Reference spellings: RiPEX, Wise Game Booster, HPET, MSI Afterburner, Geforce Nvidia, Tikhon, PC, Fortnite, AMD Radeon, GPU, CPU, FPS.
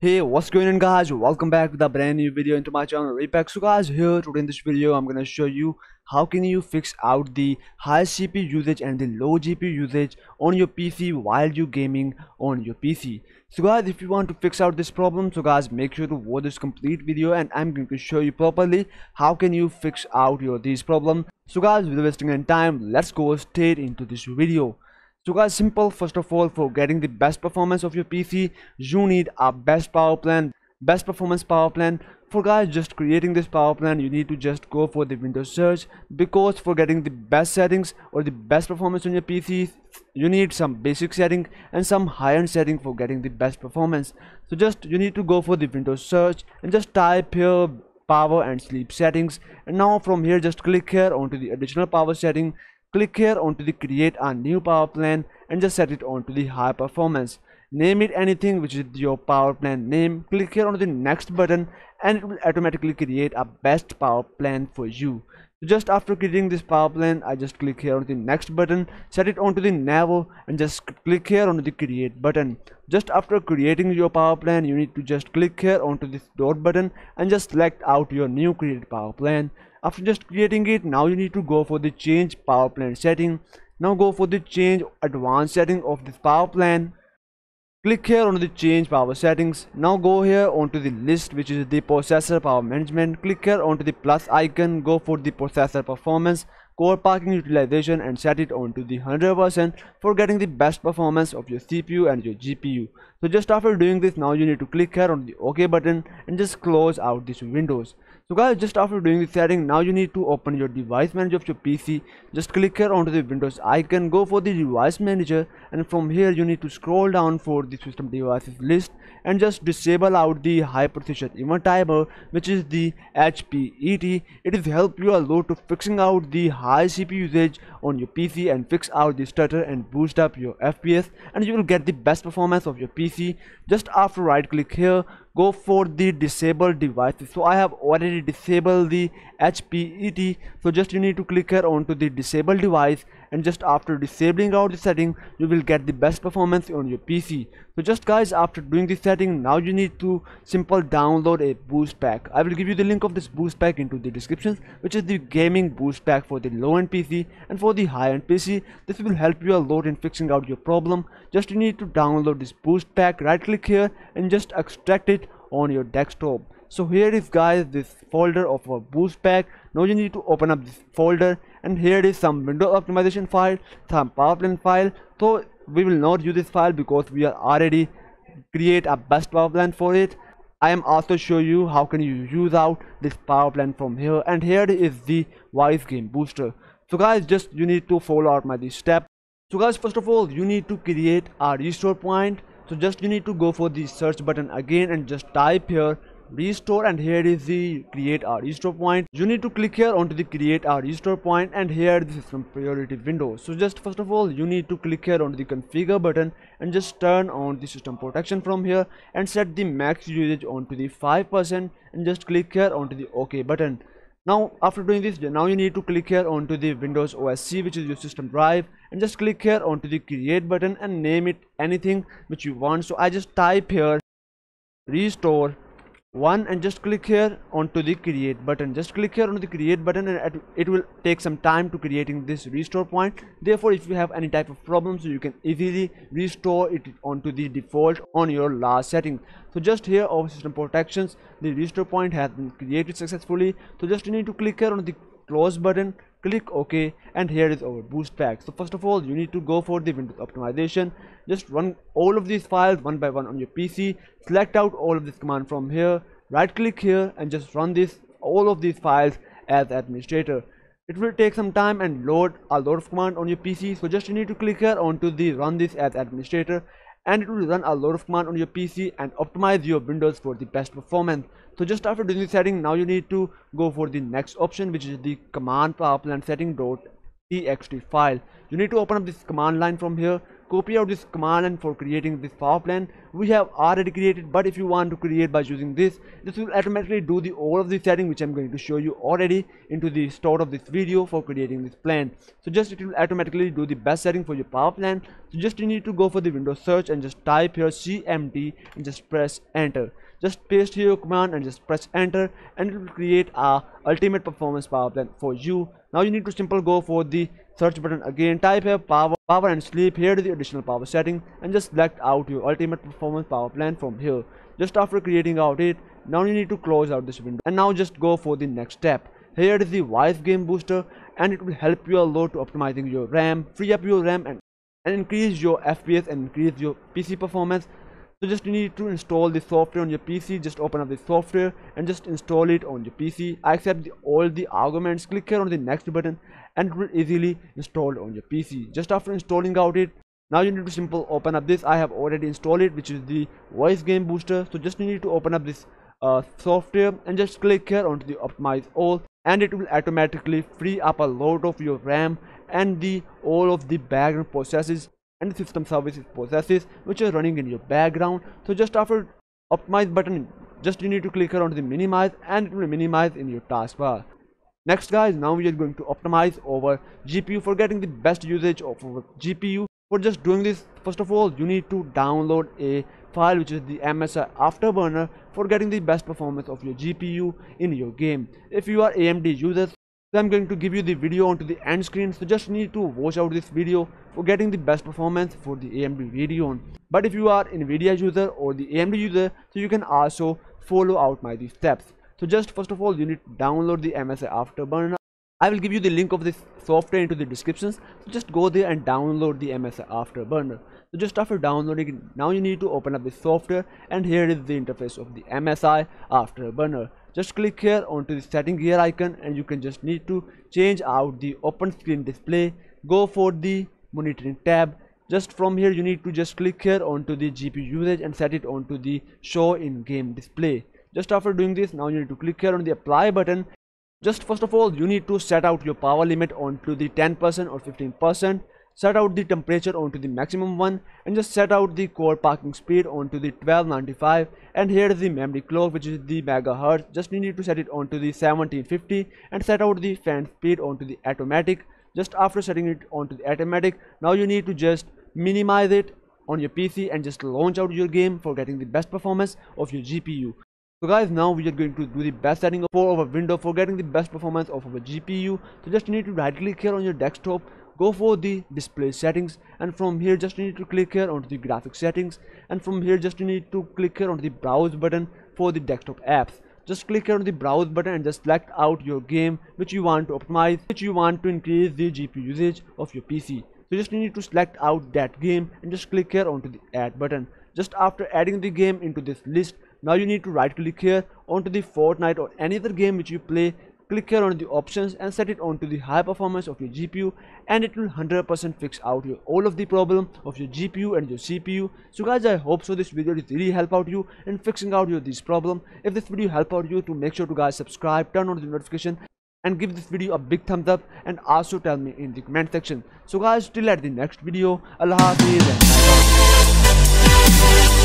Hey, what's going on guys, welcome back with a brand new video into my channel RiPEX. So guys, here today in this video I'm gonna show you how can you fix out the high CPU usage and the low GPU usage on your PC while you gaming on your PC. So guys, if you want to fix out this problem, so guys make sure to watch this complete video and I'm going to show you properly how can you fix out this problem. So guys, without wasting any time, let's go straight into this video. So guys, simple. First of all, for getting the best performance of your PC, you need a best performance power plan. For guys just creating this power plan, you need to just go for the Windows search, because for getting the best settings or the best performance on your PC, you need some basic setting and some high-end setting for getting the best performance. So just you need to go for the Windows search and just type here power and sleep settings, and now from here just click here onto the additional power setting. Click here onto the create a new power plan and just set it onto the high performance. Name it anything which is your power plan name. Click here on the next button and it will automatically create a best power plan for you. So just after creating this power plan, I just click here on the next button, set it onto the Never and just click here on the create button. Just after creating your power plan, you need to just click here onto this dot button and just select out your new created power plan. After just creating it, now you need to go for the change power plan setting. Now go for the change advanced setting of this power plan. Click here on the change power settings. Now go here onto the list which is the processor power management. Click here onto the plus icon, go for the processor performance, core parking utilization and set it onto the 100% for getting the best performance of your CPU and your GPU. So just after doing this, now you need to click here on the OK button and just close out this windows. So guys, just after doing the setting, now you need to open your device manager of your PC. Just click here onto the Windows icon, go for the device manager, and from here you need to scroll down for the system devices list and just disable out the high precision event timer, which is the HPET. It will help you a lot to fixing out the high CPU usage on your PC and fix out the stutter and boost up your FPS, and you will get the best performance of your PC. Just after right click here, go for the disable devices. So I have already disabled the HPET, so just you need to click here onto the disable device, and just after disabling out the setting, you will get the best performance on your PC. So just guys, after doing this setting, now you need to simple download a boost pack. I will give you the link of this boost pack into the description, which is the gaming boost pack for the low-end PC and for the high-end PC. This will help you a lot in fixing out your problem. Just you need to download this boost pack, right click here and just extract it on your desktop. So here is guys this folder of our boost pack. Now you need to open up this folder, and here is some Windows optimization file, some power plan file. So we will not use this file because we are already create a best power plan for it. I am also show you how can you use out this power plan from here, and here is the Wise Game Booster. So guys, just you need to follow out my this step. So guys, first of all you need to create a restore point. So just you need to go for the search button again and just type here restore, and here is the create a restore point. You need to click here onto the create a restore point, and here this is from priority window. So just first of all you need to click here onto the configure button and just turn on the system protection from here and set the max usage onto the 5% and just click here onto the OK button. Now after doing this, now you need to click here onto the Windows OSC, which is your system drive, and just click here onto the create button and name it anything which you want. So I just type here restore 1 and just click here onto the create button. Just click here on the create button and it will take some time to creating this restore point. Therefore if you have any type of problem, so you can easily restore it onto the default on your last setting. So just here over system protections, the restore point has been created successfully. So just you need to click here on the close button, click OK, and here is our boost pack. So first of all you need to go for the Windows optimization, just run all of these files one by one on your PC, select out all of this command from here, right click here and just run this all of these files as administrator. It will take some time and load a lot of command on your PC, so just you need to click here onto the run this as administrator, and it will run a lot of command on your PC and optimize your Windows for the best performance. So just after doing the setting, now you need to go for the next option, which is the command power plan setting.txt file. You need to open up this command line from here, copy out this command, and for creating this power plant we have already created, but if you want to create by using this will automatically do the all of the setting which I'm going to show you already into the start of this video for creating this plant. So just it will automatically do the best setting for your power plant. So just you need to go for the Windows search and just type here CMD and just press enter. Just paste here your command and just press enter, and it will create a ultimate performance power plant for you. Now you need to simply go for the search button again, type here power and sleep. Here to the additional power setting and just select out your ultimate performance power plant from here. Just after creating out it, now you need to close out this window and now just go for the next step. Here is the Wise Game Booster, and it will help you a lot to optimizing your RAM, free up your RAM and increase your FPS and increase your PC performance. So just you need to install the software on your PC. Just open up the software and just install it on your PC. I accept all the arguments. Click here on the next button and it will easily installed on your PC. Just after installing out it, now you need to simply open up this. I have already installed it, which is the Wise Game Booster. So just you need to open up this software and just click here onto the optimize all, and it will automatically free up a lot of your RAM and the all of the background processes and system services processes which are running in your background. So just after optimize button, just you need to click here onto the minimize, and it will minimize in your taskbar. Next guys, now we are going to optimize over GPU for getting the best usage of our GPU. For just doing this, first of all you need to download a file which is the MSI Afterburner for getting the best performance of your GPU in your game. If you are AMD users, so I'm going to give you the video onto the end screen, so just need to watch out this video for getting the best performance for the AMD Radeon. But if you are NVIDIA user or the AMD user, so you can also follow out my these steps. So just first of all you need to download the MSI Afterburner. I will give you the link of this software into the descriptions, so just go there and download the MSI Afterburner. So just after downloading it, now you need to open up the software, and here is the interface of the MSI Afterburner. Just click here onto the setting gear icon, and you can just need to change out the open screen display. Go for the monitoring tab. Just from here you need to just click here onto the GPU usage and set it onto the show in game display. Just after doing this, now you need to click here on the apply button. Just first of all you need to set out your power limit onto the 10% or 15%. Set out the temperature onto the maximum one, and just set out the core parking speed onto the 1295, and here is the memory clock which is the megahertz. Just you need to set it onto the 1750 and set out the fan speed onto the automatic. Just after setting it onto the automatic, now you need to just minimize it on your PC and just launch out your game for getting the best performance of your GPU. So guys, now we are going to do the best setting for our window for getting the best performance of our GPU. So just you need to right click here on your desktop, go for the display settings, and from here just you need to click here onto the graphic settings, and from here just you need to click here onto the browse button for the desktop apps. Just click here on the browse button and just select out your game which you want to optimize, which you want to increase the GPU usage of your PC. So just you need to select out that game and just click here onto the add button. Just after adding the game into this list, now you need to right click here onto the Fortnite or any other game which you play. Click here on the options and set it on to the high performance of your GPU, and it will 100% fix out your all of the problem of your GPU and your CPU. So guys, I hope so this video is really help out you in fixing out your this problem. If this video help out you, to make sure to guys subscribe, turn on the notification and give this video a big thumbs up, and also tell me in the comment section. So guys, till at the next video, Allah Hafiz.